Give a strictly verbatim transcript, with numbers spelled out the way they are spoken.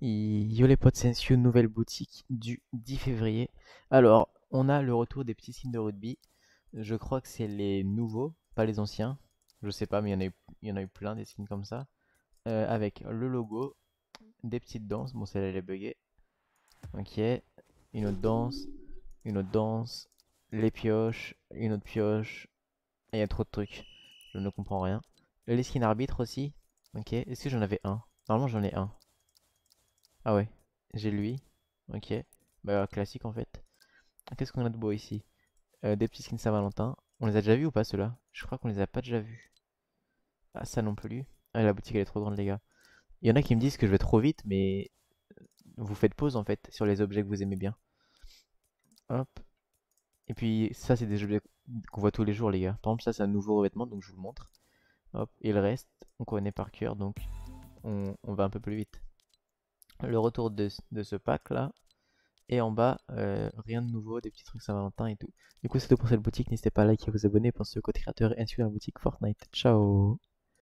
Yo les potes, c'est Sensio, nouvelle boutique du dix février. Alors, on a le retour des petits signes de rugby. Je crois que c'est les nouveaux, pas les anciens. Je sais pas, mais il y, y en a eu plein des signes comme ça. Euh, avec le logo, des petites danses. Bon, celle-là, elle est buggée. Ok, une autre danse, une autre danse, les pioches, une autre pioche. Il y a trop de trucs, je ne comprends rien. Les skins arbitres aussi. Ok, est-ce que j'en avais un? Normalement, j'en ai un. Ah ouais, j'ai lui. Ok, bah classique en fait. Qu'est-ce qu'on a de beau ici? euh, Des petits skins Saint-Valentin. On les a déjà vus ou pas ceux-là? Je crois qu'on les a pas déjà vus. Ah, ça non plus. Ah, la boutique elle est trop grande les gars. Il y en a qui me disent que je vais trop vite, mais vous faites pause en fait sur les objets que vous aimez bien. Hop. Et puis ça c'est des objets qu'on voit tous les jours les gars. Par exemple ça c'est un nouveau revêtement donc je vous le montre. Hop. Et le reste on connaît par cœur donc on, on va un peu plus vite. Le retour de, de ce pack là. Et en bas, euh, rien de nouveau, des petits trucs Saint-Valentin et tout. Du coup, c'est tout pour cette boutique. N'hésitez pas à liker, vous abonner, pensez au co-créateur et à suivre la boutique Fortnite. Ciao!